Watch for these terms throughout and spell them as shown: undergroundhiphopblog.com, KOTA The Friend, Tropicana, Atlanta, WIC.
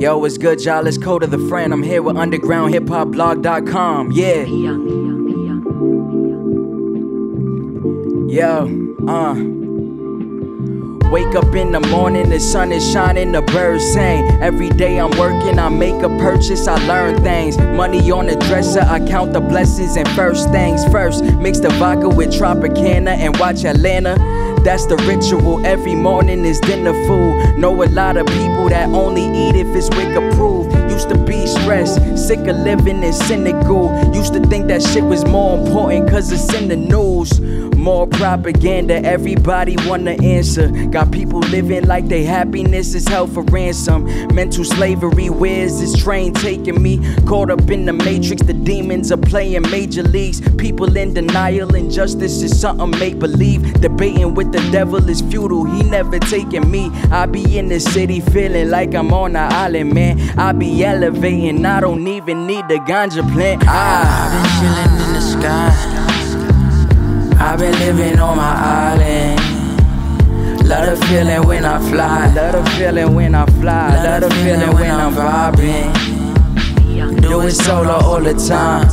Yo, what's good, y'all? It's KOTA The Friend. I'm here with undergroundhiphopblog.com. Yeah. Yo, Wake up in the morning, the sun is shining, the birds sing. Every day I'm working, I make a purchase, I learn things. Money on the dresser, I count the blessings. And first things first, mix the vodka with Tropicana and watch Atlanta. That's the ritual, every morning is dinner food. Know a lot of people that only eat if it's WIC approved. Used to be stressed, sick of living and cynical. Used to think that shit was more important cause it's in the news. More propaganda, everybody wanna answer. Got people living like they happiness is held for ransom. Mental slavery, where's this train taking me? Caught up in the matrix, the demons are playing major leagues. People in denial, injustice is something make believe. Debating with the devil is futile, he never taking me. I be in the city feeling like I'm on an island, man. I be elevating, I don't even need the ganja plant. I've been chilling in the sky, I've been living on my island. Love the feeling when I fly, love the feeling when I fly, love the feeling when I'm vibing. Do it solo all the time,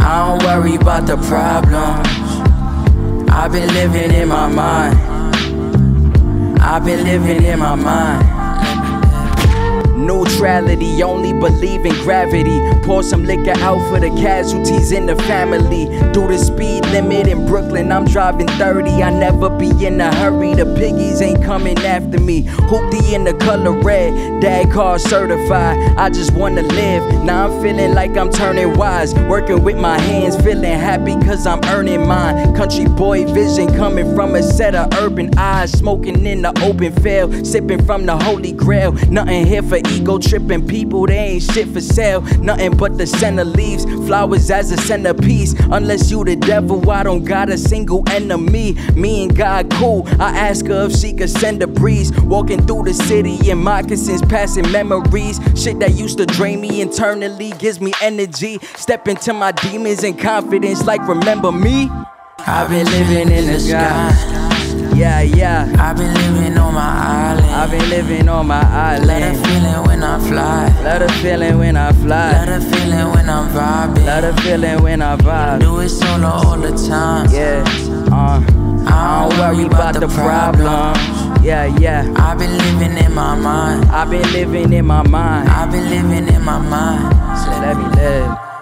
I don't worry about the problems. I've been living in my mind, I've been living in my mind. Neutrality, only believe in gravity. Pour some liquor out for the casualties in the family. Do the speed limit in Brooklyn, I'm driving 30. I never be in a hurry, the piggies ain't coming after me. Hoopty in the color red, dad car certified. I just wanna live, now I'm feeling like I'm turning wise. Working with my hands, feeling happy cause I'm earning mine. Country boy vision coming from a set of urban eyes. Smoking in the open field, sipping from the holy grail. Nothing here for ego tripping people, they ain't shit for sale. Nothing but the center leaves, flowers as a centerpiece. Unless you the devil, I don't got a single enemy. Me and God cool, I ask her if she could send a breeze. Walking through the city in moccasins, passing memories. Shit that used to drain me internally gives me energy. Step into my demons in confidence like remember me. I've been living in the sky. Yeah, yeah. I've been living on my island. I've been living on my island. Love the feeling when I fly. Love the feeling when I fly. Love the feeling when I'm vibing. Love the feeling when I vibe. Do it solo all the time. Yeah. I don't worry about the problem. Yeah, yeah. I've been living in my mind. I've been living in my mind. I've been living in my mind. So let me live.